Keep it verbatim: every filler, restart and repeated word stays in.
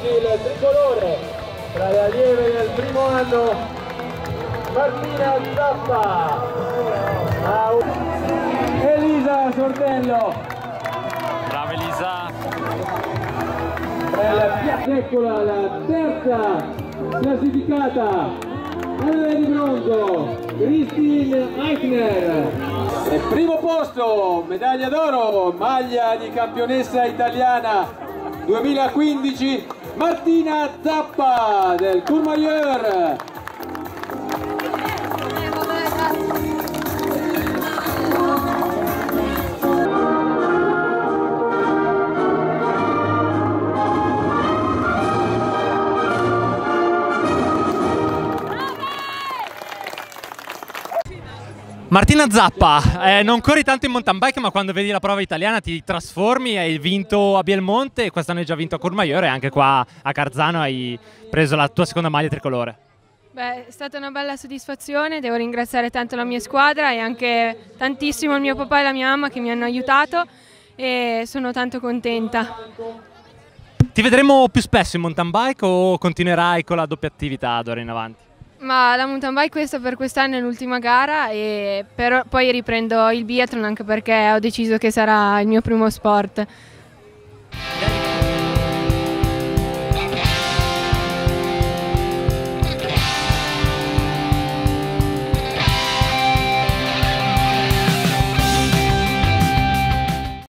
oggi il tricolore tra le allieve del primo anno Martina Zappa, Elisa Sordello, brava Elisa, eccola la terza classificata, medaglia di bronzo Christine Aichner. E primo posto, medaglia d'oro, maglia di campionessa italiana duemilaquindici, Martina Zappa del Courmayeur. Martina Zappa, eh, non corri tanto in mountain bike, ma quando vedi la prova italiana ti trasformi. Hai vinto a Bielmonte, quest'anno hai già vinto a Courmayeur e anche qua a Carzano hai preso la tua seconda maglia tricolore. Beh, è stata una bella soddisfazione, devo ringraziare tanto la mia squadra e anche tantissimo il mio papà e la mia mamma che mi hanno aiutato e sono tanto contenta. Ti vedremo più spesso in mountain bike o continuerai con la doppia attività d'ora in avanti? Ma la mountain bike questa per quest'anno è l'ultima gara e però poi riprendo il biathlon anche perché ho deciso che sarà il mio primo sport.